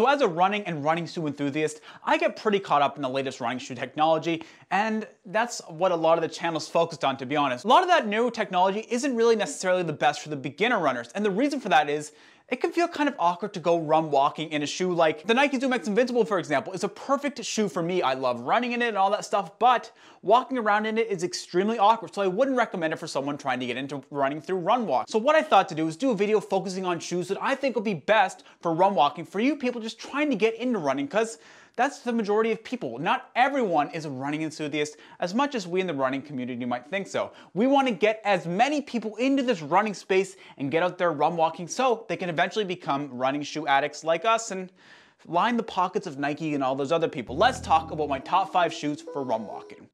So as a running and running shoe enthusiast, I get pretty caught up in the latest running shoe technology, and that's what a lot of the channel's focused on, to be honest. A lot of that new technology isn't really necessarily the best for the beginner runners, and the reason for that is it can feel kind of awkward to go run walking in a shoe like the Nike ZoomX Invincible, for example, is a perfect shoe for me. I love running in it and all that stuff, but walking around in it is extremely awkward, so I wouldn't recommend it for someone trying to get into running through run walk. So what I thought to do is do a video focusing on shoes that I think would be best for run walking for you people just trying to get into running, because that's the majority of people. Not everyone is a running enthusiast as much as we in the running community might think so. We want to get as many people into this running space and get out there run walking so they can eventually become running shoe addicts like us and line the pockets of Nike and all those other people. Let's talk about my top 5 shoes for run walking.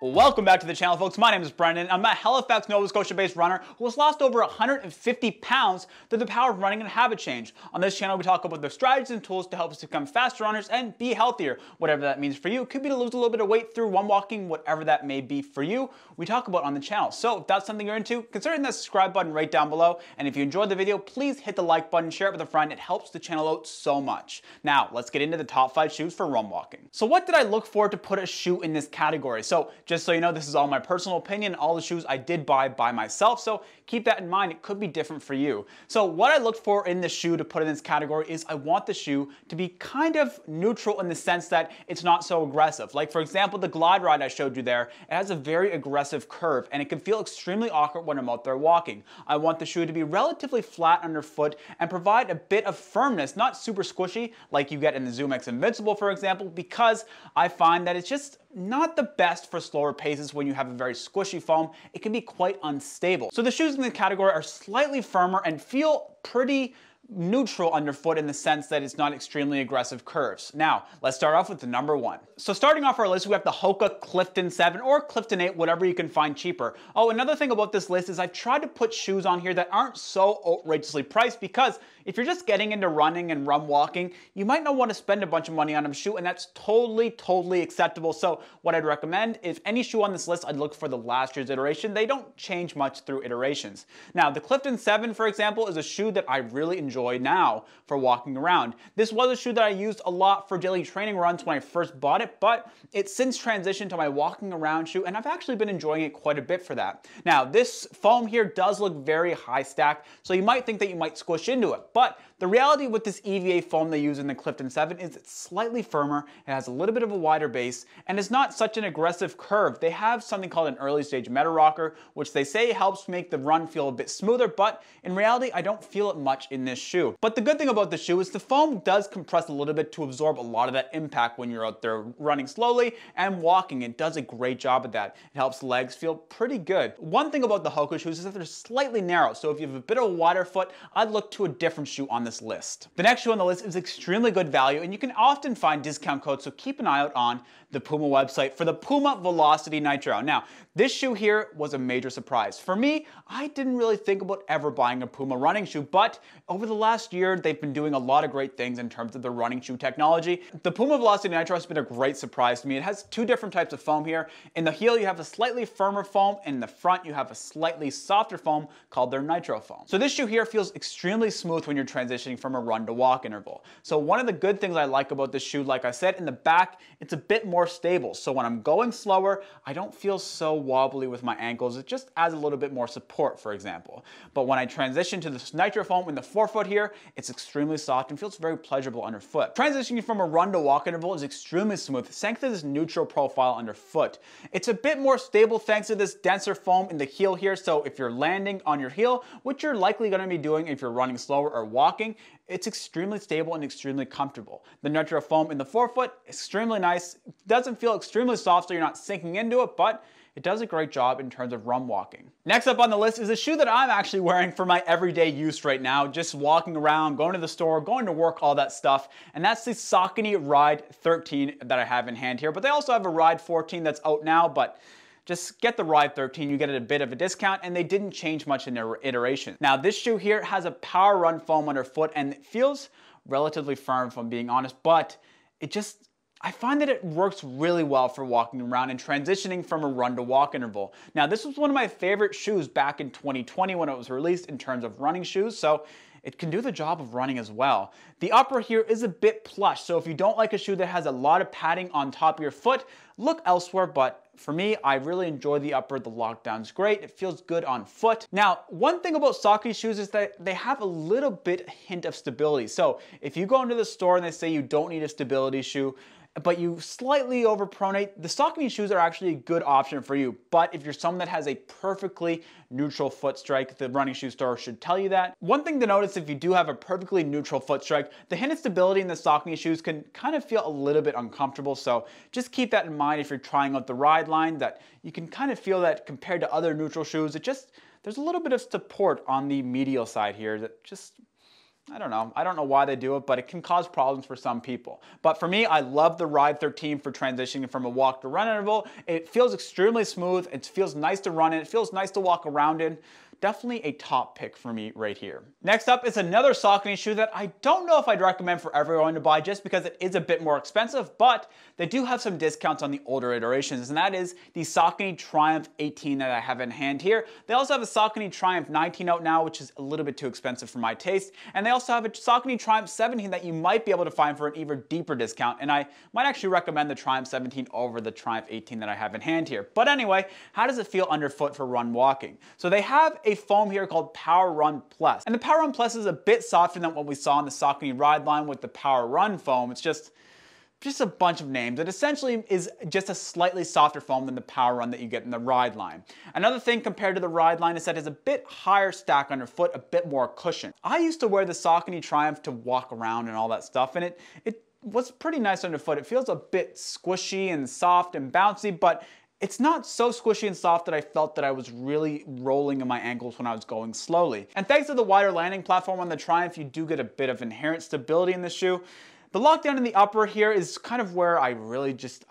Welcome back to the channel, folks. My name is Brendan. I'm a Halifax, Nova Scotia based runner who has lost over 150 pounds through the power of running and habit change. On this channel, we talk about the strategies and tools to help us become faster runners and be healthier, whatever that means for you. It could be to lose a little bit of weight through run walking, whatever that may be for you, we talk about on the channel. So if that's something you're into, consider hitting that subscribe button right down below. And if you enjoyed the video, please hit the like button, share it with a friend. It helps the channel out so much. Now let's get into the top 5 shoes for run walking. So what did I look for to put a shoe in this category? So just so you know, this is all my personal opinion. All the shoes I did buy by myself, so keep that in mind. It could be different for you. So what I looked for in the shoe to put in this category is I want the shoe to be kind of neutral in the sense that it's not so aggressive. Like for example, the Glide Ride I showed you there, it has a very aggressive curve and it can feel extremely awkward when I'm out there walking. I want the shoe to be relatively flat underfoot and provide a bit of firmness, not super squishy like you get in the ZoomX Invincible, for example, because I find that it's just not the best for slower paces. When you have a very squishy foam, it can be quite unstable. So the shoes in the category are slightly firmer and feel pretty neutral underfoot in the sense that it's not extremely aggressive curves. Now, let's start off with the number 1. So starting off our list, we have the Hoka Clifton 7 or Clifton 8, whatever you can find cheaper. Oh, another thing about this list is I've tried to put shoes on here that aren't so outrageously priced, because if you're just getting into running and run walking, you might not want to spend a bunch of money on a shoe, and that's totally acceptable. So what I'd recommend is any shoe on this list, I'd look for the last year's iteration. They don't change much through iterations. Now, the Clifton 7, for example, is a shoe that I really enjoy now for walking around. This was a shoe that I used a lot for daily training runs when I first bought it, but it's since transitioned to my walking around shoe, and I've actually been enjoying it quite a bit for that. Now, this foam here does look very high stacked, so you might think that you might squish into it, but the reality with this EVA foam they use in the Clifton 7 is it's slightly firmer, it has a little bit of a wider base, and it's not such an aggressive curve. They have something called an early stage meta rocker, which they say helps make the run feel a bit smoother, but in reality, I don't feel it much in this shoe. But the good thing about the shoe is the foam does compress a little bit to absorb a lot of that impact when you're out there running slowly and walking. It does a great job at that. It helps legs feel pretty good. One thing about the Hoka shoes is that they're slightly narrow, so if you have a bit of a wider foot, I'd look to a different shoe on this list. The next shoe on the list is extremely good value, and you can often find discount codes, so keep an eye out on the Puma website for the Puma Velocity Nitro. Now, this shoe here was a major surprise. For me, I didn't really think about ever buying a Puma running shoe, but over the last year, they've been doing a lot of great things in terms of the running shoe technology. The Puma Velocity Nitro has been a great surprise to me. It has 2 different types of foam here. In the heel, you have a slightly firmer foam, and in the front, you have a slightly softer foam called their Nitro foam. So this shoe here feels extremely smooth when you're transitioning from a run to walk interval. So one of the good things I like about this shoe, like I said, in the back, it's a bit more stable. So when I'm going slower, I don't feel so wobbly with my ankles. It just adds a little bit more support, for example. But when I transition to this Nitro foam in the forefoot here, it's extremely soft and feels very pleasurable underfoot. Transitioning from a run to walk interval is extremely smooth thanks to this neutral profile underfoot. It's a bit more stable thanks to this denser foam in the heel here, so if you're landing on your heel, which you're likely going to be doing if you're running slower or walking, it's extremely stable and extremely comfortable. The Nitro foam in the forefoot, extremely nice. It doesn't feel extremely soft, so you're not sinking into it, but it does a great job in terms of run walking. Next up on the list is a shoe that I'm actually wearing for my everyday use right now, just walking around, going to the store, going to work, all that stuff. And that's the Saucony Ride 13 that I have in hand here, but they also have a Ride 14 that's out now, but just get the Ride 13, you get it a bit of a discount, and they didn't change much in their iteration. Now this shoe here has a power run foam underfoot and it feels relatively firm, if I'm being honest, but it just I find that it works really well for walking around and transitioning from a run to walk interval. Now, this was one of my favorite shoes back in 2020 when it was released in terms of running shoes, so it can do the job of running as well. The upper here is a bit plush, so if you don't like a shoe that has a lot of padding on top of your foot, look elsewhere, but for me, I really enjoy the upper. The lockdown's great. It feels good on foot. Now, one thing about Saucony shoes is that they have a little bit hint of stability. So if you go into the store and they say you don't need a stability shoe, but you slightly overpronate, the Saucony shoes are actually a good option for you. But if you're someone that has a perfectly neutral foot strike, the running shoe store should tell you that. One thing to notice if you do have a perfectly neutral foot strike, the hint of stability in the Saucony shoes can kind of feel a little bit uncomfortable. So just keep that in mind if you're trying out the Ride line, that you can kind of feel that compared to other neutral shoes, there's a little bit of support on the medial side here that just, I don't know why they do it, but it can cause problems for some people. But for me, I love the Ride 13 for transitioning from a walk to run interval. It feels extremely smooth. It feels nice to run in. It feels nice to walk around in. Definitely a top pick for me right here. Next up is another Saucony shoe that I don't know if I'd recommend for everyone to buy just because it is a bit more expensive, but they do have some discounts on the older iterations, and that is the Saucony Triumph 18 that I have in hand here. They also have a Saucony Triumph 19 out now, which is a little bit too expensive for my taste, and they also have a Saucony Triumph 17 that you might be able to find for an even deeper discount, and I might actually recommend the Triumph 17 over the Triumph 18 that I have in hand here. But anyway, how does it feel underfoot for run walking? So they have a foam here called Power Run Plus. And the Power Run Plus is a bit softer than what we saw in the Saucony Ride line with the Power Run foam. It's just a bunch of names. It essentially is just a slightly softer foam than the Power Run that you get in the Ride line. Another thing compared to the Ride line is that it's a bit higher stack underfoot, a bit more cushion. I used to wear the Saucony Triumph to walk around and all that stuff, and it was pretty nice underfoot. It feels a bit squishy and soft and bouncy, but it's not so squishy and soft that I felt that I was really rolling in my ankles when I was going slowly. And thanks to the wider landing platform on the Triumph, you do get a bit of inherent stability in the shoe. The lockdown in the upper here is kind of where I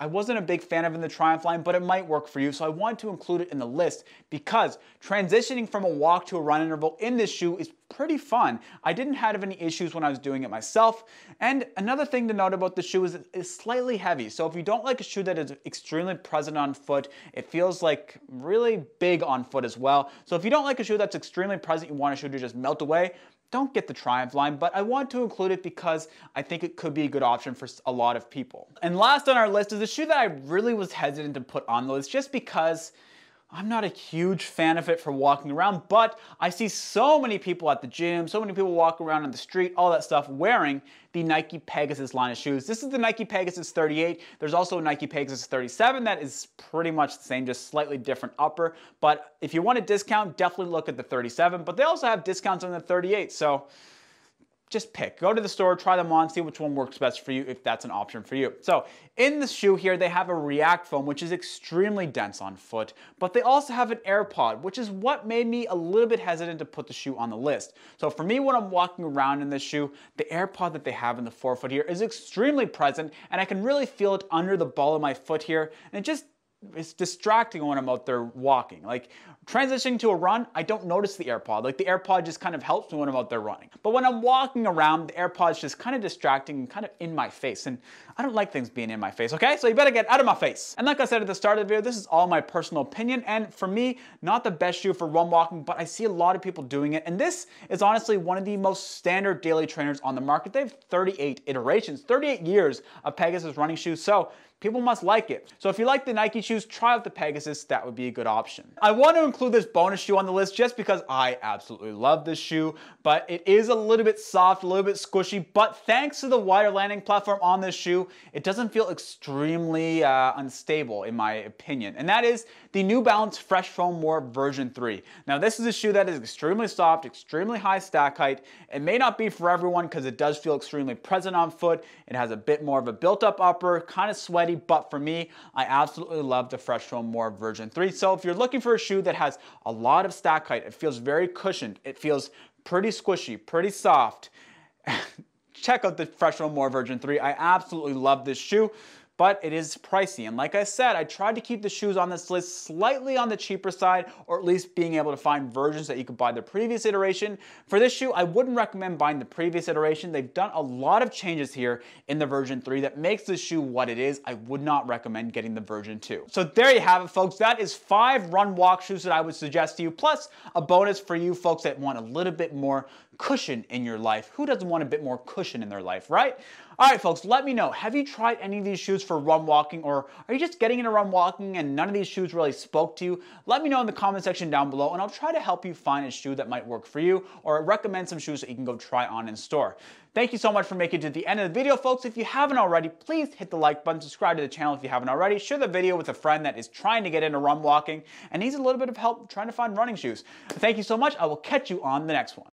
wasn't a big fan of in the Triumph line, but it might work for you, so I wanted to include it in the list because transitioning from a walk to a run interval in this shoe is pretty fun. I didn't have any issues when I was doing it myself. And another thing to note about the shoe is it's slightly heavy, so if you don't like a shoe that is extremely present on foot, it feels like really big on foot as well. So if you don't like a shoe that's extremely present, you want a shoe to just melt away, don't get the Triumph line, but I want to include it because I think it could be a good option for a lot of people. And last on our list is a shoe that I really was hesitant to put on the list just because I'm not a huge fan of it for walking around, but I see so many people at the gym, so many people walking around on the street, all that stuff, wearing the Nike Pegasus line of shoes. This is the Nike Pegasus 38. There's also a Nike Pegasus 37 that is pretty much the same, just slightly different upper. But if you want a discount, definitely look at the 37, but they also have discounts on the 38, so just pick. Go to the store, try them on, see which one works best for you if that's an option for you. So in the shoe here, they have a React foam, which is extremely dense on foot, but they also have an AirPod, which is what made me a little bit hesitant to put the shoe on the list. So for me, when I'm walking around in this shoe, the AirPod that they have in the forefoot here is extremely present, and I can really feel it under the ball of my foot here, and it's distracting when I'm out there walking. Like transitioning to a run, I don't notice the AirPod. Like the AirPod just kind of helps me when I'm out there running. But when I'm walking around, the AirPod's just kind of distracting and kind of in my face. And I don't like things being in my face, okay? So you better get out of my face. And like I said at the start of the video, this is all my personal opinion. And for me, not the best shoe for run walking, but I see a lot of people doing it. And this is honestly one of the most standard daily trainers on the market. They have 38 iterations, 38 years of Pegasus running shoes. So people must like it. So if you like the Nike shoes, try out the Pegasus. That would be a good option. I want to include this bonus shoe on the list just because I absolutely love this shoe, but it is a little bit soft, a little bit squishy, but thanks to the wider landing platform on this shoe, it doesn't feel extremely unstable in my opinion. And that is the New Balance Fresh Foam More version 3. Now this is a shoe that is extremely soft, extremely high stack height. It may not be for everyone because it does feel extremely present on foot. It has a bit more of a built up upper, kind of sweaty, but for me, I absolutely love the Fresh Foam More version 3. So if you're looking for a shoe that has a lot of stack height, it feels very cushioned, it feels pretty squishy, pretty soft, check out the Fresh Foam More version 3. I absolutely love this shoe. but it is pricey. And like I said, I tried to keep the shoes on this list slightly on the cheaper side, or at least being able to find versions that you could buy the previous iteration. For this shoe, I wouldn't recommend buying the previous iteration. They've done a lot of changes here in the version 3 that makes the shoe what it is. I would not recommend getting the version 2. So there you have it, folks. That is 5 run walk shoes that I would suggest to you, plus a bonus for you folks that want a little bit more cushion in your life. Who doesn't want a bit more cushion in their life, right? All right, folks, let me know. Have you tried any of these shoes for run walking, or are you just getting into run walking and none of these shoes really spoke to you? Let me know in the comment section down below, and I'll try to help you find a shoe that might work for you, or recommend some shoes that you can go try on in store. Thank you so much for making it to the end of the video, folks. If you haven't already, please hit the like button, subscribe to the channel if you haven't already, share the video with a friend that is trying to get into run walking and needs a little bit of help trying to find running shoes. Thank you so much. I will catch you on the next one.